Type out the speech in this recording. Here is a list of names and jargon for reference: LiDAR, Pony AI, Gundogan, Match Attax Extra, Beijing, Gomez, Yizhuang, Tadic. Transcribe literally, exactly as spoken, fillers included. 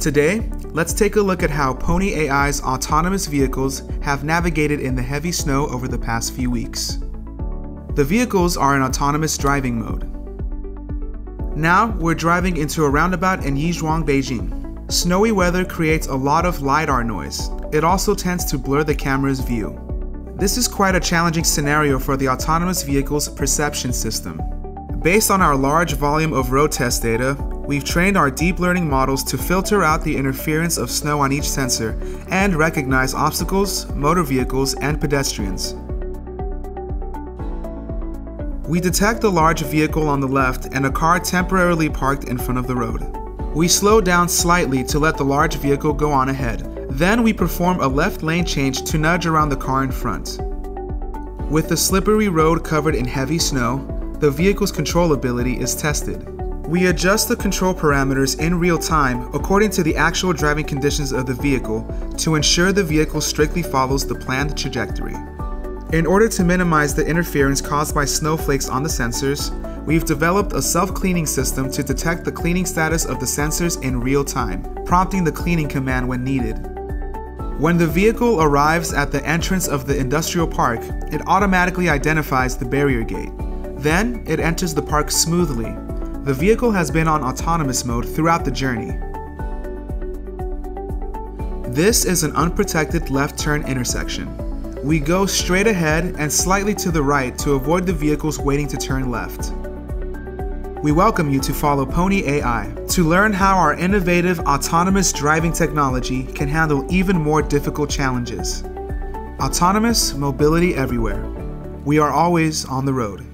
Today, let's take a look at how Pony A I's autonomous vehicles have navigated in the heavy snow over the past few weeks. The vehicles are in autonomous driving mode. Now, we're driving into a roundabout in Yizhuang, Beijing. Snowy weather creates a lot of LiDAR noise. It also tends to blur the camera's view. This is quite a challenging scenario for the autonomous vehicle's perception system. Based on our large volume of road test data, we've trained our deep learning models to filter out the interference of snow on each sensor and recognize obstacles, motor vehicles, and pedestrians. We detect a large vehicle on the left and a car temporarily parked in front of the road. We slow down slightly to let the large vehicle go on ahead. Then we perform a left lane change to nudge around the car in front. With the slippery road covered in heavy snow, the vehicle's controllability is tested. We adjust the control parameters in real time according to the actual driving conditions of the vehicle to ensure the vehicle strictly follows the planned trajectory. In order to minimize the interference caused by snowflakes on the sensors, we've developed a self-cleaning system to detect the cleaning status of the sensors in real time, prompting the cleaning command when needed. When the vehicle arrives at the entrance of the industrial park, it automatically identifies the barrier gate. Then, it enters the park smoothly. The vehicle has been on autonomous mode throughout the journey. This is an unprotected left turn intersection. We go straight ahead and slightly to the right to avoid the vehicles waiting to turn left. We welcome you to follow Pony A I to learn how our innovative autonomous driving technology can handle even more difficult challenges. Autonomous mobility everywhere. We are always on the road.